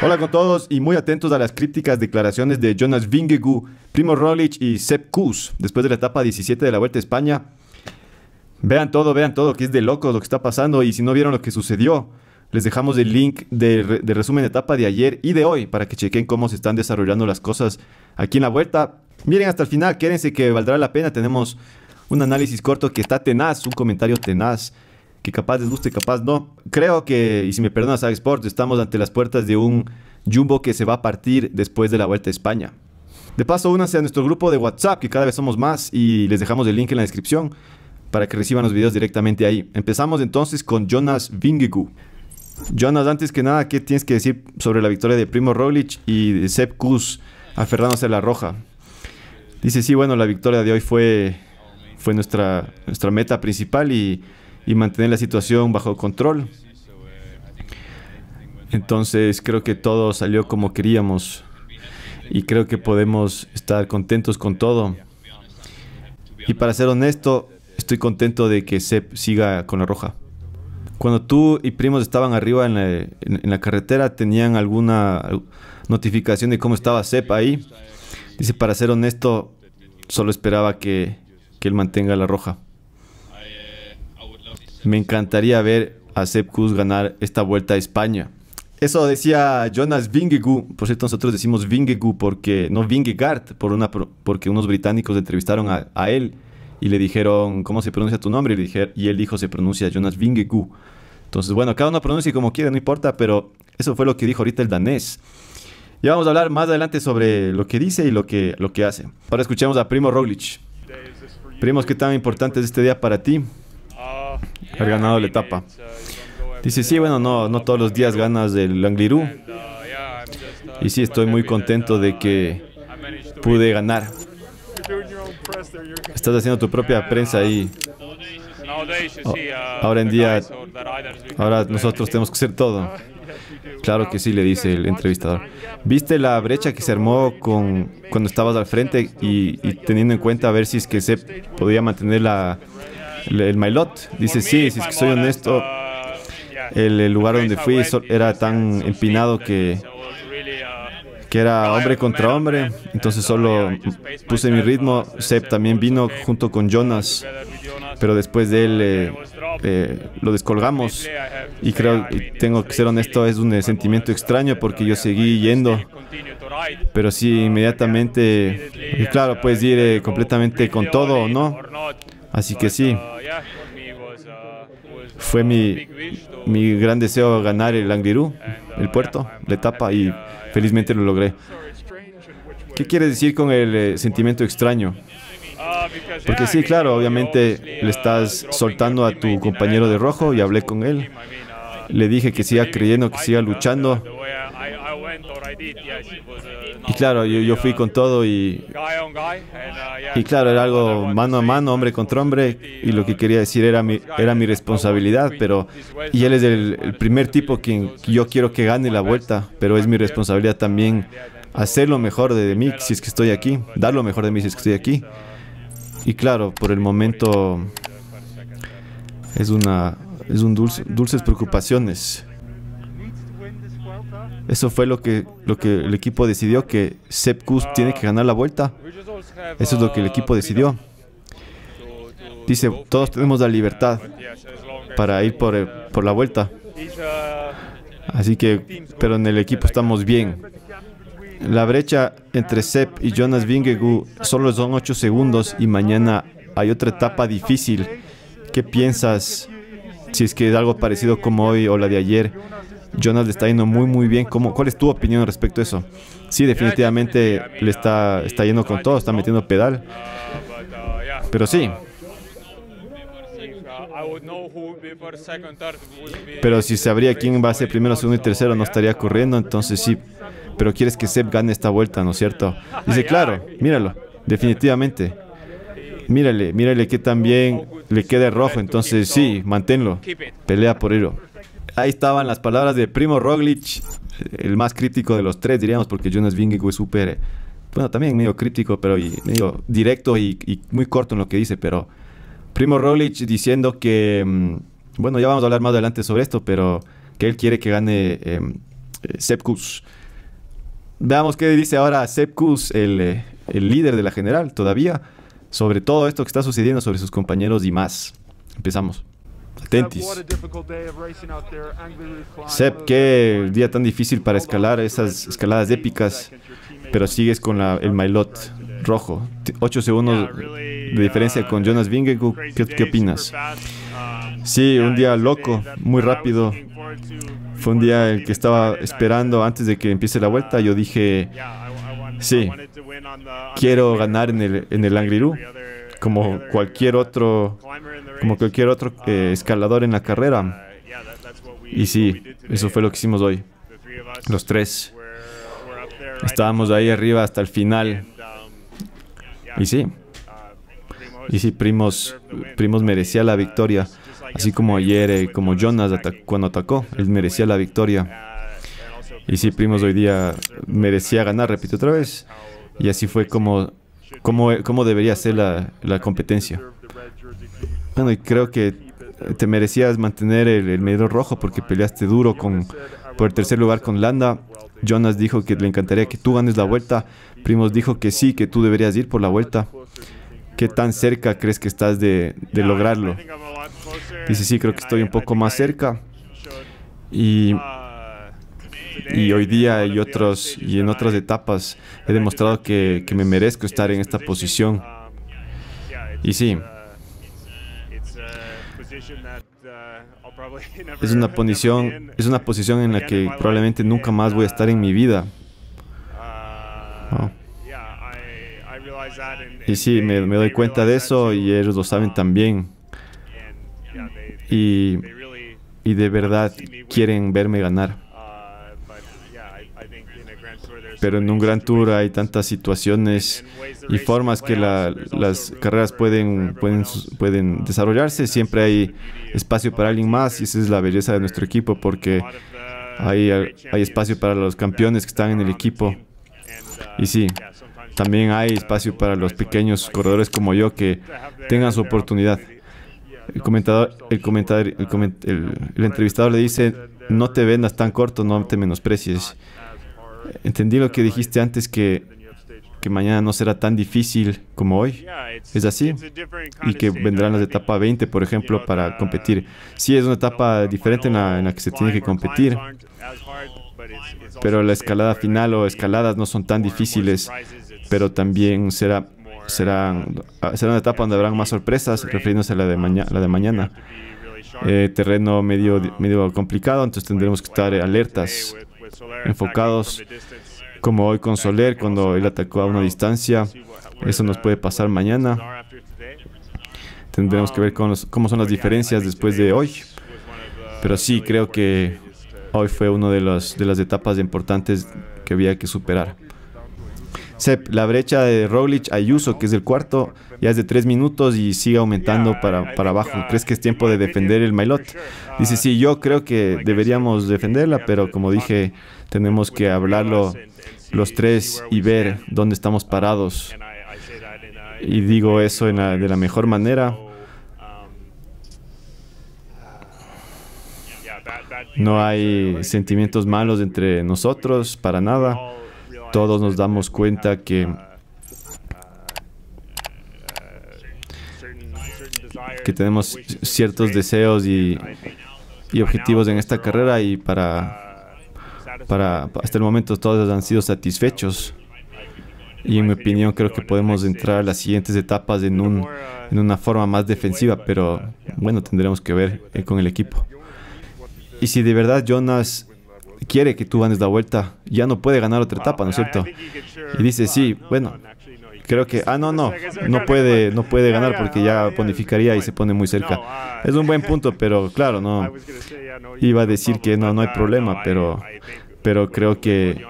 Hola con todos y muy atentos a las crípticas declaraciones de Jonas Vingegaard, Primož Roglič y Sepp Kuss después de la etapa 17 de la Vuelta a España. Vean todo, que es de locos lo que está pasando, y si no vieron lo que sucedió, les dejamos el link de resumen de etapa de ayer y de hoy para que chequen cómo se están desarrollando las cosas aquí en la Vuelta. Miren hasta el final, quédense que valdrá la pena. Tenemos un análisis corto que está tenaz, un comentario tenaz que capaz les guste, capaz no. Creo que, y si me perdona Saga Sports, estamos ante las puertas de un Jumbo que se va a partir después de la Vuelta a España. De paso, únanse a nuestro grupo de WhatsApp, que cada vez somos más, y les dejamos el link en la descripción para que reciban los videos directamente ahí. Empezamos entonces con Jonas Vingegaard. Jonas, antes que nada, ¿qué tienes que decir sobre la victoria de Primož Roglič y de Sepp Kuss aferrándose a la roja? Dice, sí, bueno, la victoria de hoy fue nuestra meta principal y mantener la situación bajo control. Entonces creo que todo salió como queríamos y creo que podemos estar contentos con todo. Y para ser honesto, estoy contento de que Sepp siga con la roja. Cuando tú y Primož estaban arriba en la carretera, ¿tenían alguna notificación de cómo estaba Sepp ahí? Dice, para ser honesto, solo esperaba que él mantenga la roja. Me encantaría ver a Sepp Kuss ganar esta Vuelta a España. Eso decía Jonas Vingegaard. Por cierto, nosotros decimos Vingegaard porque... no, Vingegaard, porque unos británicos entrevistaron a él y le dijeron, ¿cómo se pronuncia tu nombre? Y él dijo, se pronuncia Jonas Vingegaard. Entonces, bueno, cada uno pronuncia como quiera, no importa, pero eso fue lo que dijo ahorita el danés. Ya vamos a hablar más adelante sobre lo que dice y lo que hace. Ahora escuchemos a Primož Roglič. Primož, ¿qué tan importante es este día para ti? Haber ganado la etapa. Dice, sí, bueno, no todos los días ganas el Angliru. Y sí, estoy muy contento de que pude ganar. Estás haciendo tu propia prensa ahí. Ahora en día, ahora nosotros tenemos que hacer todo. Claro que sí, le dice el entrevistador. ¿Viste la brecha que se armó cuando estabas al frente y teniendo en cuenta a ver si es que se podía mantener el maillot? Dice, sí, si es que soy honesto, el lugar donde fui era tan empinado que era hombre contra hombre, entonces solo puse mi ritmo. Sepp también vino junto con Jonas, pero después de él lo descolgamos, y creo, tengo que ser honesto, es un sentimiento extraño porque yo seguí yendo, pero sí, inmediatamente, y claro, puedes ir completamente con todo o no, así que sí, fue mi gran deseo ganar el Angliru, el puerto, la etapa, y felizmente lo logré. ¿Qué quieres decir con el sentimiento extraño? Porque sí, claro, obviamente le estás soltando a tu compañero de rojo y hablé con él. Le dije que siga creyendo, que siga luchando. Y claro, yo fui con todo y claro, era algo mano a mano, hombre contra hombre, y lo que quería decir era mi responsabilidad, pero... Y él es el primer tipo que yo quiero que gane la Vuelta, pero es mi responsabilidad también hacer lo mejor de mí si es que estoy aquí, dar lo mejor de mí si es que estoy aquí. Y claro, por el momento es un dulces preocupaciones. Eso fue lo que el equipo decidió, que Sepp Kuss tiene que ganar la Vuelta. Eso es lo que el equipo decidió. Dice, todos tenemos la libertad para ir por la Vuelta. Así que, pero en el equipo estamos bien. La brecha entre Sepp y Jonas Vingegaard solo son 8 segundos y mañana hay otra etapa difícil. ¿Qué piensas si es que es algo parecido como hoy o la de ayer? Jonas le está yendo muy bien. ¿Cuál es tu opinión respecto a eso? Sí, definitivamente le está yendo con todo, está metiendo pedal. Pero sí. Pero si sabría quién va a ser primero, segundo y tercero, no estaría corriendo, entonces sí. Pero quieres que Sepp gane esta Vuelta, ¿no es cierto? Dice, claro, míralo, definitivamente. Mírale que también le queda rojo, entonces sí, manténlo. Pelea por ello. Ahí estaban las palabras de Primož Roglič, el más crítico de los tres, diríamos, porque Jonas Vingegaard es súper, bueno, también medio crítico, pero medio directo y muy corto en lo que dice, pero Primož Roglič diciendo que, bueno, ya vamos a hablar más adelante sobre esto, pero que él quiere que gane Sepp Kuss. Veamos qué dice ahora Sepp Kuss, el líder de la general todavía, sobre todo esto que está sucediendo, sobre sus compañeros y más. Empezamos. Atentis. Sepp, qué día tan difícil para escalar esas escaladas épicas, pero sigues con el maillot rojo. 8 segundos de diferencia con Jonas Vingegaard. ¿Qué opinas? Sí, un día loco, muy rápido. Fue un día el que estaba esperando antes de que empiece la vuelta. Yo dije, sí, quiero ganar en el Angliru, como cualquier otro escalador en la carrera. Y sí, eso fue lo que hicimos hoy. Los tres estábamos ahí arriba hasta el final. Y sí, Primož merecía la victoria. Así como ayer, como Jonas cuando atacó, él merecía la victoria. Y sí, Primož hoy día merecía ganar, repito otra vez. Y así fue como debería ser la competencia. Bueno, y creo que te merecías mantener el medallón rojo porque peleaste duro por el tercer lugar con Landa. Jonas dijo que le encantaría que tú ganes la vuelta. Primož dijo que sí, que tú deberías ir por la vuelta. ¿Qué tan cerca crees que estás de lograrlo? Dice, sí, creo que estoy un poco más cerca. Y hoy día y en otras etapas he demostrado que me merezco estar en esta posición. Y sí, es una posición en la que probablemente nunca más voy a estar en mi vida. Oh. Y sí, me doy cuenta de eso y ellos lo saben también. Y de verdad quieren verme ganar. Pero en un gran tour hay tantas situaciones y formas que las carreras pueden desarrollarse. Siempre hay espacio para alguien más y esa es la belleza de nuestro equipo, porque hay espacio para los campeones que están en el equipo. Y sí, también hay espacio para los pequeños corredores como yo que tengan su oportunidad. El entrevistador le dice, no te vendas tan corto, no te menosprecies. Entendí lo que dijiste antes, que mañana no será tan difícil como hoy. ¿Es así? Y que vendrán las etapas 20, por ejemplo, para competir. Sí, es una etapa diferente en la que se tiene que competir. Pero la escalada final o escaladas no son tan difíciles. Pero también será una etapa donde habrán más sorpresas, refiriéndose a la de mañana. Terreno medio complicado, entonces tendremos que estar alertas, enfocados, como hoy con Soler cuando él atacó a una distancia. Eso nos puede pasar mañana. Tendremos que ver cómo son las diferencias después de hoy. Pero sí, creo que hoy fue una de las etapas importantes que había que superar. Sepp, la brecha de Roglič a Ayuso, que es el cuarto, ya es de 3 minutos y sigue aumentando para abajo. ¿Crees que es tiempo de defender el maillot? Dice, sí, yo creo que deberíamos defenderla, pero como dije, tenemos que hablarlo los tres y ver dónde estamos parados. Y digo eso de la mejor manera. No hay sentimientos malos entre nosotros, para nada. Todos nos damos cuenta que tenemos ciertos deseos y objetivos en esta carrera, y hasta el momento todos han sido satisfechos. Y en mi opinión creo que podemos entrar a las siguientes etapas en una forma más defensiva, pero bueno, tendremos que ver con el equipo. Y si de verdad Jonas quiere que tú ganes la vuelta, ya no puede ganar otra etapa, ¿no es cierto? Y dice, sí, bueno, creo que... no puede ganar porque ya bonificaría y se pone muy cerca. Es un buen punto, pero claro, no... Iba a decir que no hay problema, pero creo que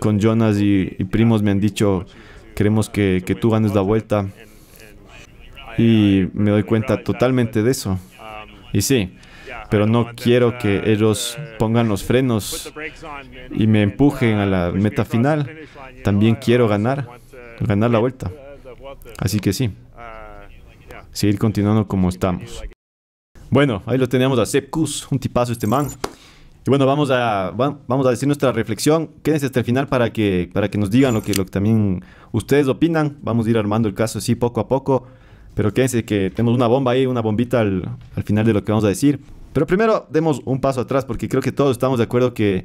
con Jonas y Primož me han dicho, queremos que tú ganes la vuelta. Y me doy cuenta totalmente de eso. Y sí, pero no quiero que ellos pongan los frenos y me empujen a la meta final. También quiero ganar la vuelta. Así que sí, seguir continuando como estamos. Bueno, ahí lo teníamos a Sepp Kuss, un tipazo este man. Y bueno, vamos a decir nuestra reflexión. Quédense hasta el final para que nos digan lo que también ustedes opinan. Vamos a ir armando el caso así poco a poco. Pero quédense que tenemos una bomba ahí, una bombita al final de lo que vamos a decir. Pero primero demos un paso atrás, porque creo que todos estamos de acuerdo que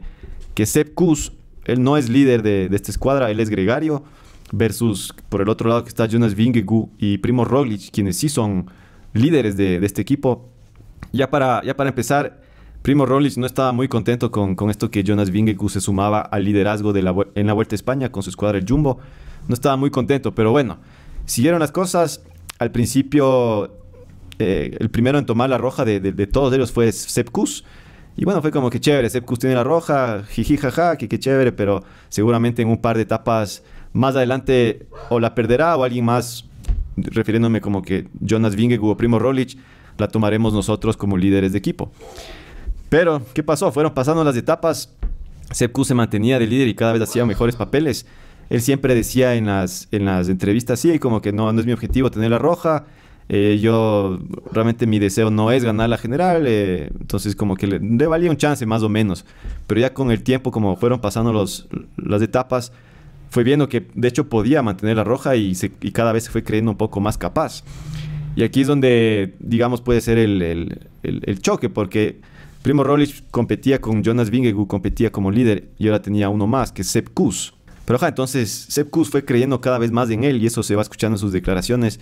Sepp Kuss, él no es líder de esta escuadra, él es gregario. Versus por el otro lado que está Jonas Vingegaard y Primož Roglič, quienes sí son líderes de este equipo. Ya para empezar, Primož Roglič no estaba muy contento con esto que Jonas Vingegaard se sumaba al liderazgo en la Vuelta a España con su escuadra el Jumbo. No estaba muy contento, pero bueno, siguieron las cosas. Al principio, el primero en tomar la roja de todos ellos fue Sepp Kuss. Y bueno, fue como que chévere, Sepp Kuss tiene la roja, jiji, jaja, que chévere, pero seguramente en un par de etapas más adelante o la perderá o alguien más, refiriéndome como que Jonas Vingegaard o Primož Roglič, la tomaremos nosotros como líderes de equipo. Pero, ¿qué pasó? Fueron pasando las etapas. Sepp Kuss se mantenía de líder y cada vez hacía mejores papeles. Él siempre decía en las entrevistas, sí, como que no es mi objetivo tener la roja. Yo, realmente mi deseo no es ganar la general. Entonces, como que le valía un chance más o menos. Pero ya con el tiempo, como fueron pasando las etapas, fue viendo que de hecho podía mantener la roja y cada vez se fue creyendo un poco más capaz. Y aquí es donde, digamos, puede ser el choque, porque Primož Roglič competía con Jonas Vingegaard, competía como líder, y ahora tenía uno más, que es Sepp Kuss. Pero ajá, entonces Sepp Kuss fue creyendo cada vez más en él, y eso se va escuchando en sus declaraciones,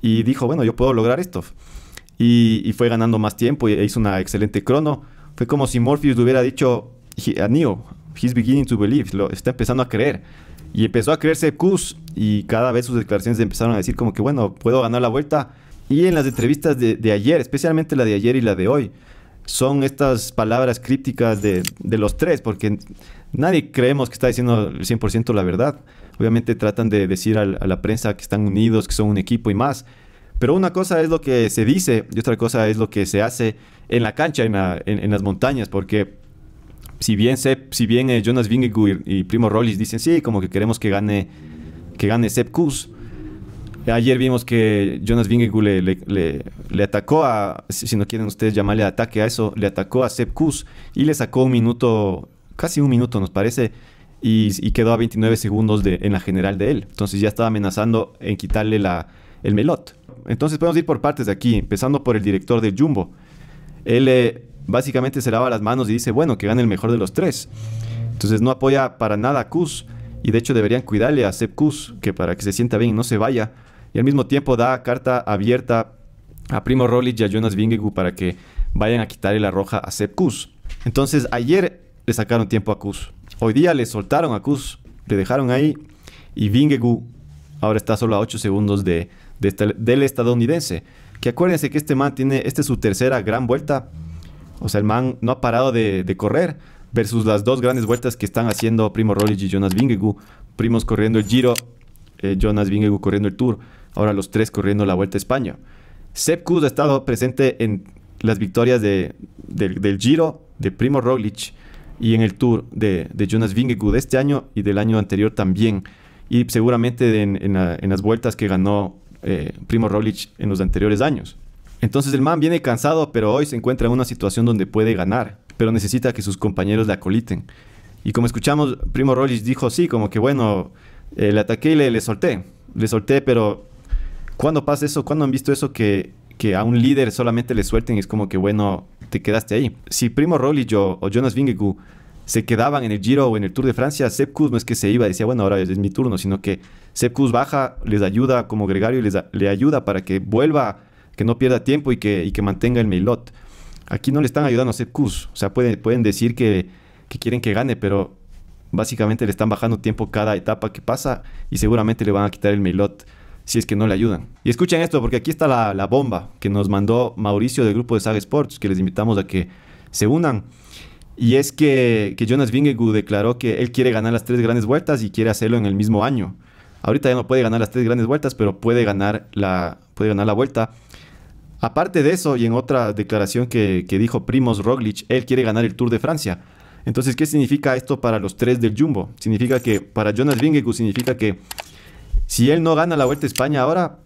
y dijo, bueno, yo puedo lograr esto. Y fue ganando más tiempo, e hizo una excelente crono. Fue como si Morpheus le hubiera dicho a Neo, he's beginning to believe, está empezando a creer. Y empezó a creer Sepp Kuss, y cada vez sus declaraciones empezaron a decir como que, bueno, puedo ganar la vuelta. Y en las entrevistas de ayer, especialmente la de ayer y la de hoy, son estas palabras crípticas de los tres, porque nadie creemos que está diciendo el 100% la verdad. Obviamente tratan de decir a la prensa que están unidos, que son un equipo y más. Pero una cosa es lo que se dice y otra cosa es lo que se hace en la cancha, en las montañas. Porque si bien Jonas Vingegaard y Primož Roglič dicen, sí, como que queremos que gane Sepp Kuss. Ayer vimos que Jonas Vingegaard le atacó a, si no quieren ustedes llamarle ataque a eso, le atacó a Sepp Kuss y le sacó un minuto, casi un minuto nos parece, y quedó a 29 segundos en la general de él. Entonces ya estaba amenazando en quitarle el melot. Entonces podemos ir por partes de aquí, empezando por el director del Jumbo. Él básicamente se lava las manos y dice, bueno, que gane el mejor de los tres. Entonces no apoya para nada a Kuss, y de hecho deberían cuidarle a Sepp Kuss, que para que se sienta bien y no se vaya. Y al mismo tiempo da carta abierta a Primož Roglič y a Jonas Vingegaard para que vayan a quitarle la roja a Sepp Kuss. Entonces ayer le sacaron tiempo a Kuss, hoy día le soltaron a Kuss, le dejaron ahí, y Vingegaard ahora está solo a 8 segundos del estadounidense. Que acuérdense que este man tiene, esta es su tercera gran vuelta, o sea el man no ha parado de correr, versus las dos grandes vueltas que están haciendo Primož Roglič y Jonas Vingegaard. Primož corriendo el Giro, Jonas Vingegaard corriendo el Tour, ahora los tres corriendo la Vuelta a España. Sepp Kuss ha estado presente en las victorias del Giro de Primož Roglič y en el Tour de Jonas Vingegaard de este año y del año anterior también, y seguramente en las vueltas que ganó Primož Roglič en los anteriores años. Entonces el man viene cansado, pero hoy se encuentra en una situación donde puede ganar, pero necesita que sus compañeros le acoliten. Y como escuchamos, Primož Roglič dijo, sí, como que bueno, le ataqué y le solté, pero ¿cuándo pasa eso? ¿Cuándo han visto eso que a un líder solamente le suelten y es como que bueno, te quedaste ahí? Si Primož Roglič o Jonas Vingegaard se quedaban en el Giro o en el Tour de Francia, Sepp Kuss no es que se iba y decía, bueno, ahora es mi turno, sino que Sepp Kuss baja, les ayuda como gregario, le ayuda para que vuelva, que no pierda tiempo y que mantenga el melot. Aquí no le están ayudando a Sepp Kuss, o sea, pueden decir que quieren que gane, pero básicamente le están bajando tiempo cada etapa que pasa y seguramente le van a quitar el melot si es que no le ayudan. Y escuchen esto, porque aquí está la bomba que nos mandó Mauricio del grupo de Saga Sports, que les invitamos a que se unan. Y es que Jonas Vingegaard declaró que él quiere ganar las tres grandes vueltas y quiere hacerlo en el mismo año. Ahorita ya no puede ganar las tres grandes vueltas, pero puede ganar la vuelta. Aparte de eso, y en otra declaración que dijo Primož Roglič, él quiere ganar el Tour de Francia. Entonces, ¿qué significa esto para los tres del Jumbo? Significa que para Jonas Vingegaard significa que si él no gana la Vuelta a España ahora,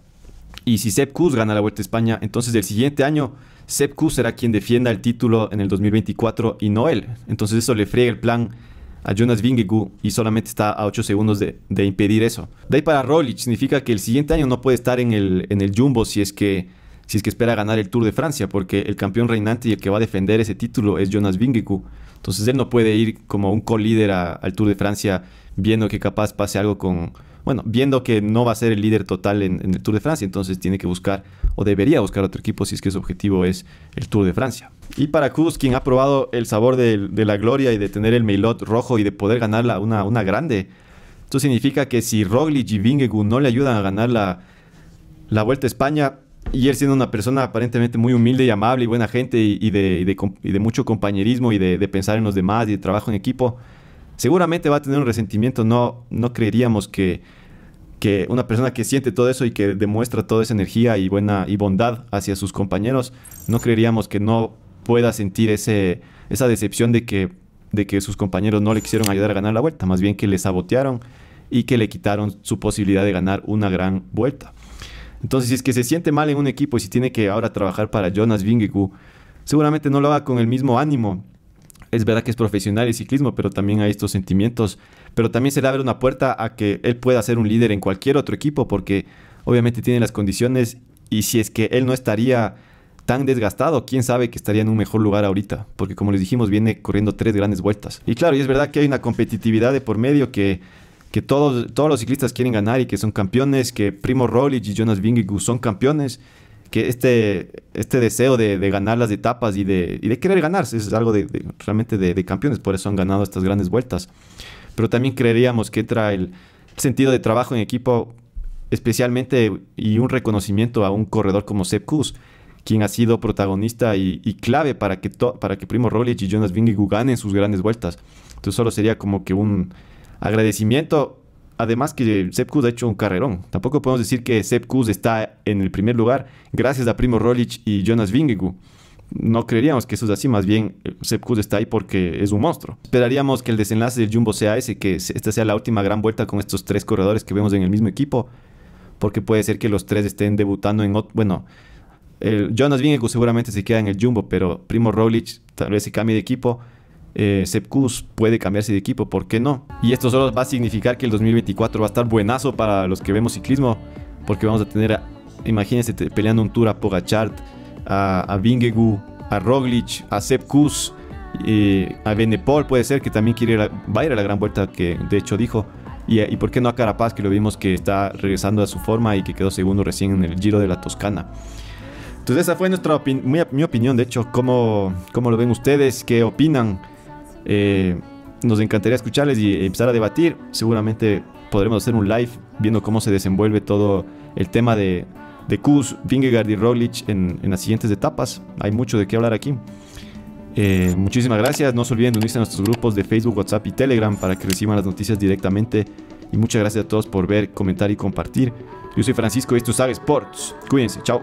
y si Sepp Kuss gana la Vuelta a España, entonces el siguiente año Sepp Kuss será quien defienda el título en el 2024 y no él. Entonces eso le friega el plan a Jonas Vingegaard y solamente está a 8 segundos de impedir eso. De ahí para Roglič significa que el siguiente año no puede estar en el Jumbo si es que espera ganar el Tour de Francia, porque el campeón reinante y el que va a defender ese título es Jonas Vingegaard. Entonces él no puede ir como un co-líder al Tour de Francia viendo que capaz pase algo con... Bueno, viendo que no va a ser el líder total en el Tour de Francia, entonces tiene que buscar o debería buscar otro equipo si es que su objetivo es el Tour de Francia. Y para Kuss, quien ha probado el sabor de la gloria y de tener el maillot rojo y de poder ganar una grande, esto significa que si Roglič y Vingegaard no le ayudan a ganar la Vuelta a España, y él siendo una persona aparentemente muy humilde y amable y buena gente y de mucho compañerismo y de pensar en los demás y de trabajo en equipo, seguramente va a tener un resentimiento. No creeríamos que una persona que siente todo eso y que demuestra toda esa energía y bondad hacia sus compañeros, no creeríamos que no pueda sentir esa decepción de que sus compañeros no le quisieron ayudar a ganar la Vuelta, más bien que le sabotearon y que le quitaron su posibilidad de ganar una gran Vuelta. Entonces, si es que se siente mal en un equipo y si tiene que ahora trabajar para Jonas Vingegaard, seguramente no lo haga con el mismo ánimo. Es verdad que es profesional el ciclismo, pero también hay estos sentimientos. Pero también se le abre una puerta a que él pueda ser un líder en cualquier otro equipo, porque obviamente tiene las condiciones y si es que él no estaría tan desgastado, quién sabe que estaría en un mejor lugar ahorita, porque como les dijimos, viene corriendo 3 grandes vueltas. Y claro, y es verdad que hay una competitividad de por medio que todos los ciclistas quieren ganar y que son campeones, que Primož Roglič y Jonas Vingegaard son campeones, que este deseo de ganar las etapas y de querer ganarse es algo realmente de campeones, por eso han ganado estas grandes vueltas. Pero también creeríamos que entra el sentido de trabajo en equipo, especialmente, y un reconocimiento a un corredor como Sepp Kuss, quien ha sido protagonista y clave para que Primož Roglič y Jonas Vingegaard ganen sus grandes vueltas. Entonces solo sería como que un agradecimiento, además que Sepp Kuss ha hecho un carrerón. Tampoco podemos decir que Sepp Kuss está en el primer lugar gracias a Primož Roglič y Jonas Vingegaard. No creeríamos que eso es así, más bien Sepp Kuss está ahí porque es un monstruo. Esperaríamos que el desenlace del Jumbo sea ese, que esta sea la última gran vuelta con estos 3 corredores que vemos en el mismo equipo, porque puede ser que los 3 estén debutando en otro... Bueno, Jonas Vingegaard seguramente se queda en el Jumbo, pero Primož Roglič tal vez se cambie de equipo. Sepp Kuss puede cambiarse de equipo, ¿por qué no? Y esto solo va a significar que el 2024 va a estar buenazo para los que vemos ciclismo, porque vamos a tener, imagínense, peleando un Tour a Pogachart, a Vingegaard, a Roglič, a Sepp Kuss, a Benepol puede ser que también va a ir a la gran vuelta, que de hecho dijo, y por qué no a Carapaz, que lo vimos que está regresando a su forma y que quedó segundo recién en el Giro de la Toscana. Entonces esa fue nuestra mi opinión. De hecho, ¿cómo lo ven ustedes? ¿Qué opinan? Nos encantaría escucharles y empezar a debatir. Seguramente podremos hacer un live viendo cómo se desenvuelve todo el tema de Kuss, Vingegaard y Roglič en las siguientes etapas. Hay mucho de qué hablar aquí. Muchísimas gracias. No se olviden de unirse a nuestros grupos de Facebook, WhatsApp y Telegram para que reciban las noticias directamente. Y muchas gracias a todos por ver, comentar y compartir. Yo soy Francisco y esto es Saga Sports. Cuídense, chao.